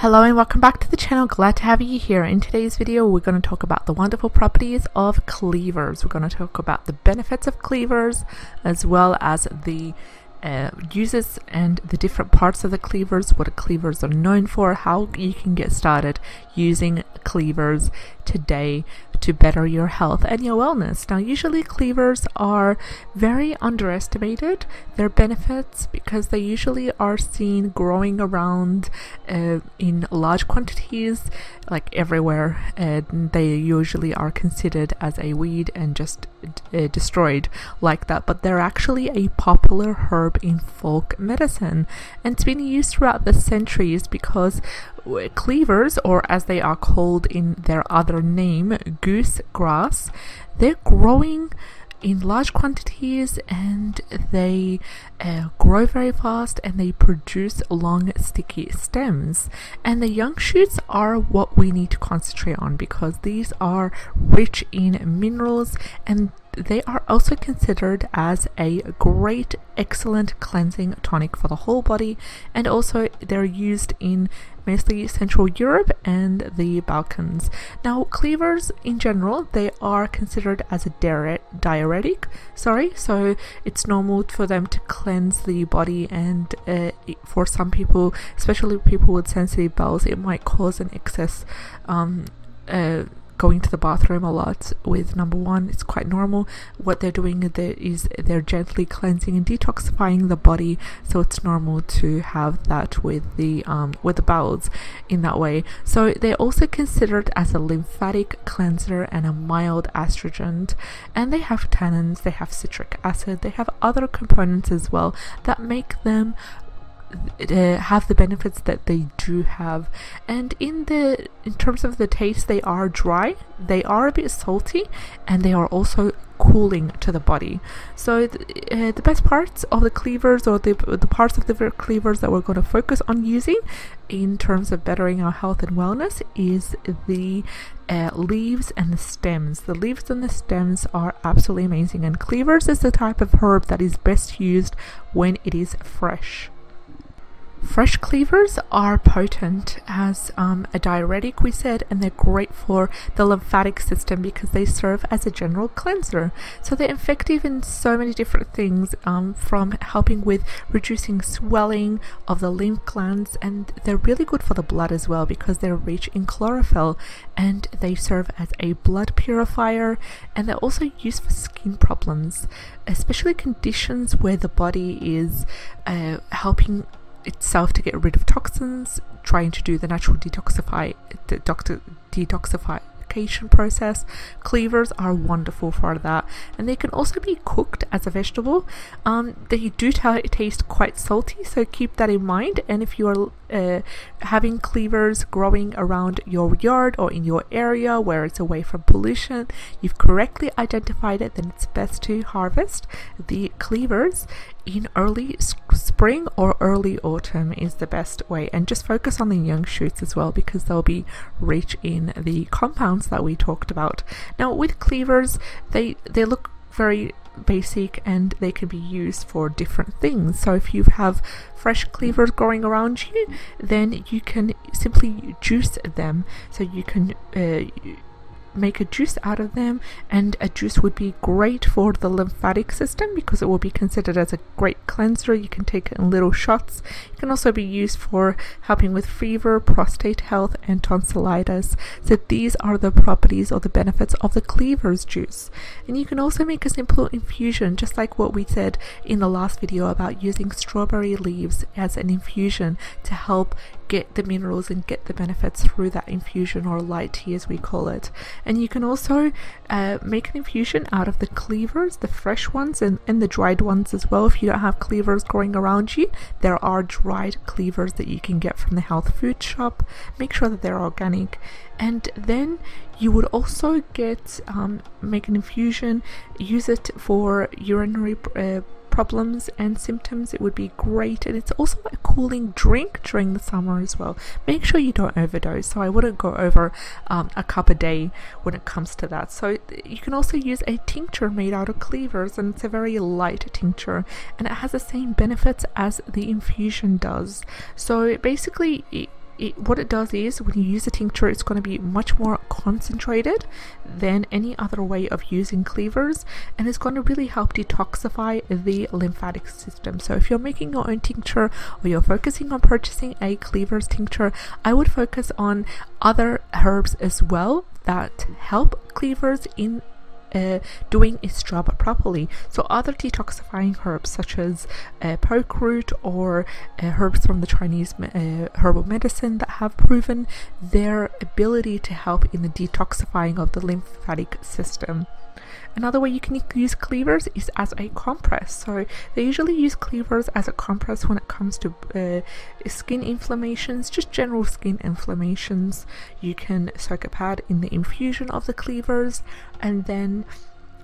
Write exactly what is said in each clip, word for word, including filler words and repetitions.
Hello and welcome back to the channel, glad to have you here. In today's video we're going to talk about the wonderful properties of cleavers. We're going to talk about the benefits of cleavers as well as the uh, uses and the different parts of the cleavers, what cleavers are known for, how you can get started using cleavers today to better your health and your wellness. Now usually cleavers are very underestimated, their benefits, because they usually are seen growing around uh, in large quantities like everywhere, and they usually are considered as a weed and just uh, destroyed like that, but they're actually a popular herb in folk medicine, and it's been used throughout the centuries because cleavers, or as they are called in their other name, goose grass, they're growing in large quantities and they uh, grow very fast, and they produce long sticky stems, and the young shoots are what we need to concentrate on because these are rich in minerals, and they are also considered as a great, excellent cleansing tonic for the whole body, and also they're used in mostly Central Europe and the Balkans. Now cleavers in general, they are considered as a diuretic, sorry, so it's normal for them to cleanse the body, and uh, for some people, especially people with sensitive bowels, it might cause an excess um, uh, going to the bathroom a lot with number one. It's quite normal. What they're doing there is they're gently cleansing and detoxifying the body, so it's normal to have that with the um, with the bowels in that way. So they're also considered as a lymphatic cleanser and a mild astringent, and they have tannins, they have citric acid, they have other components as well that make them Uh, have the benefits that they do have. And in the in terms of the taste, they are dry, they are a bit salty, and they are also cooling to the body. So th uh, the best parts of the cleavers, or the, the parts of the cleavers that we're going to focus on using in terms of bettering our health and wellness, is the uh, leaves and the stems. The leaves and the stems are absolutely amazing, and cleavers is the type of herb that is best used when it is fresh. Fresh cleavers are potent as um, a diuretic, we said, and they're great for the lymphatic system because they serve as a general cleanser. So they're effective in so many different things, um, from helping with reducing swelling of the lymph glands, and they're really good for the blood as well because they're rich in chlorophyll, and they serve as a blood purifier, and they're also used for skin problems, especially conditions where the body is uh, helping itself to get rid of toxins, trying to do the natural detoxify the doctor detoxification process. Cleavers are wonderful for that, and they can also be cooked as a vegetable. Um, they do taste quite salty, so keep that in mind. And if you are uh, having cleavers growing around your yard or in your area where it's away from pollution, you've correctly identified it, then it's best to harvest the cleavers in early spring or early autumn is the best way, and just focus on the young shoots as well because they'll be rich in the compounds that we talked about. Now with cleavers, they they look very basic, and they can be used for different things. So if you have fresh cleavers growing around you, then you can simply juice them, so you can uh, make a juice out of them, and a juice would be great for the lymphatic system because it will be considered as a great cleanser. You can take it in little shots. It can also be used for helping with fever, prostate health, and tonsillitis. So these are the properties or the benefits of the cleavers juice. And you can also make a simple infusion, just like what we said in the last video about using strawberry leaves as an infusion to help get the minerals and get the benefits through that infusion, or light tea as we call it. And you can also uh, make an infusion out of the cleavers, the fresh ones and, and the dried ones as well. If you don't have cleavers growing around you, there are dried cleavers that you can get from the health food shop. Make sure that they're organic. And then you would also get um, make an infusion, use it for urinary uh, problems and symptoms. It would be great, and it's also a cooling drink during the summer as well. Make sure you don't overdose, so I wouldn't go over um, a cup a day when it comes to that. So you can also use a tincture made out of cleavers, and it's a very light tincture, and it has the same benefits as the infusion does. So basically, it, what it does is when you use the tincture, it's going to be much more concentrated than any other way of using Cleavers, and it's going to really help detoxify the lymphatic system. So if you're making your own tincture or you're focusing on purchasing a Cleavers tincture, I would focus on other herbs as well that help Cleavers in Uh, doing its job properly. So other detoxifying herbs such as uh, poke root or uh, herbs from the Chinese uh, herbal medicine that have proven their ability to help in the detoxifying of the lymphatic system. Another way you can use Cleavers is as a compress. So they usually use Cleavers as a compress when it comes to uh, skin inflammations, just general skin inflammations. You can soak a pad in the infusion of the Cleavers and then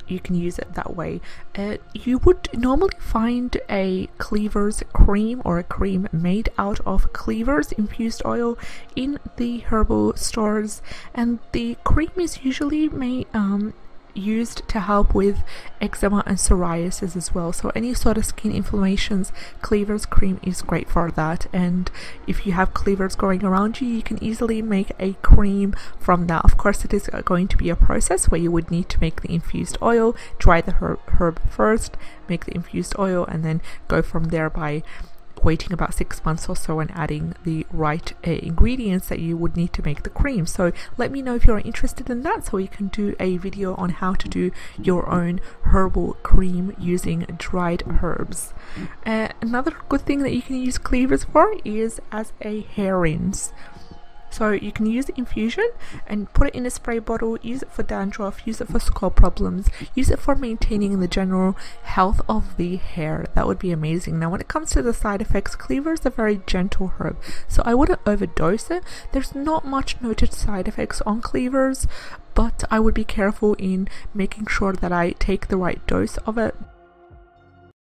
you can use it that way. Uh, you would normally find a Cleavers cream or a cream made out of Cleavers infused oil in the herbal stores, and the cream is usually made um, used to help with eczema and psoriasis as well. So any sort of skin inflammations, Cleavers cream is great for that. And if you have Cleavers growing around you, you can easily make a cream from that. Of course, it is going to be a process where you would need to make the infused oil, dry the herb, herb first, make the infused oil, and then go from there by waiting about six months or so and adding the right uh, ingredients that you would need to make the cream. So let me know if you're interested in that, so we can do a video on how to do your own herbal cream using dried herbs. Uh, another good thing that you can use Cleavers for is as a hair rinse. So you can use the infusion and put it in a spray bottle, use it for dandruff, use it for scalp problems, use it for maintaining the general health of the hair. That would be amazing. Now when it comes to the side effects, Cleavers are very gentle herb, so I wouldn't overdose it. There's not much noted side effects on Cleavers, but I would be careful in making sure that I take the right dose of it.